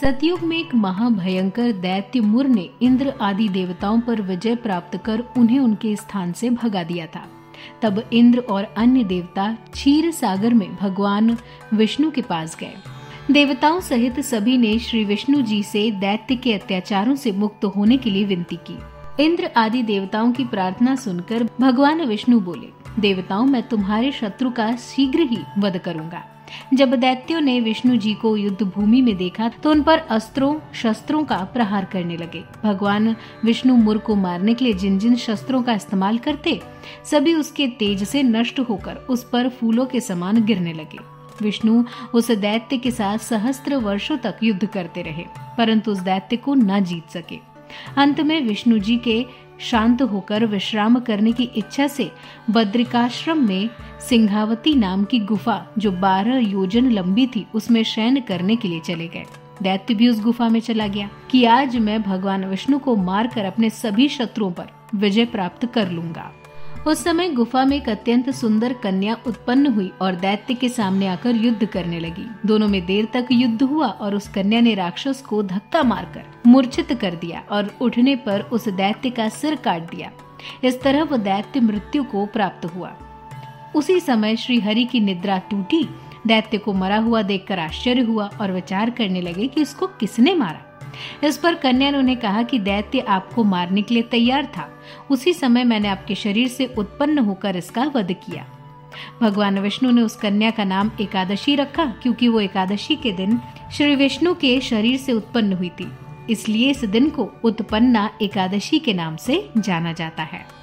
सतयुग में एक महाभयंकर दैत्य मुर ने इंद्र आदि देवताओं पर विजय प्राप्त कर उन्हें उनके स्थान से भगा दिया था। तब इंद्र और अन्य देवता क्षीर सागर में भगवान विष्णु के पास गए। देवताओं सहित सभी ने श्री विष्णु जी से दैत्य के अत्याचारों से मुक्त होने के लिए विनती की। इंद्र आदि देवताओं की प्रार्थना सुनकर भगवान विष्णु बोले, देवताओं, मैं तुम्हारे शत्रु का शीघ्र ही वध करूंगा। जब दैत्यों ने विष्णु जी को युद्ध भूमि में देखा तो उन पर अस्त्रों शस्त्रों का प्रहार करने लगे। भगवान विष्णु मुर को मारने के लिए जिन जिन शस्त्रों का इस्तेमाल करते, सभी उसके तेज से नष्ट होकर उस पर फूलों के समान गिरने लगे। विष्णु उस दैत्य के साथ सहस्त्र वर्षों तक युद्ध करते रहे, परंतु उस दैत्य को न जीत सके। अंत में विष्णु जी के शांत होकर विश्राम करने की इच्छा से बद्रिकाश्रम में सिंघावती नाम की गुफा, जो 12 योजन लंबी थी, उसमें शयन करने के लिए चले गए। दैत्य भी उस गुफा में चला गया कि आज मैं भगवान विष्णु को मारकर अपने सभी शत्रुओं पर विजय प्राप्त कर लूंगा। उस समय गुफा में एक अत्यंत सुंदर कन्या उत्पन्न हुई और दैत्य के सामने आकर युद्ध करने लगी। दोनों में देर तक युद्ध हुआ और उस कन्या ने राक्षस को धक्का मारकर मूर्छित कर दिया और उठने पर उस दैत्य का सिर काट दिया। इस तरह वो दैत्य मृत्यु को प्राप्त हुआ। उसी समय श्री हरि की निद्रा टूटी। दैत्य को मरा हुआ देखकर आश्चर्य हुआ और विचार करने लगे कि इसको किसने मारा। इस पर कन्या ने उन्हें कहा कि दैत्य आपको मारने के लिए तैयार था, उसी समय मैंने आपके शरीर से उत्पन्न होकर इसका वध किया। भगवान विष्णु ने उस कन्या का नाम एकादशी रखा, क्योंकि वो एकादशी के दिन श्री विष्णु के शरीर से उत्पन्न हुई थी, इसलिए इस दिन को उत्पन्ना एकादशी के नाम से जाना जाता है।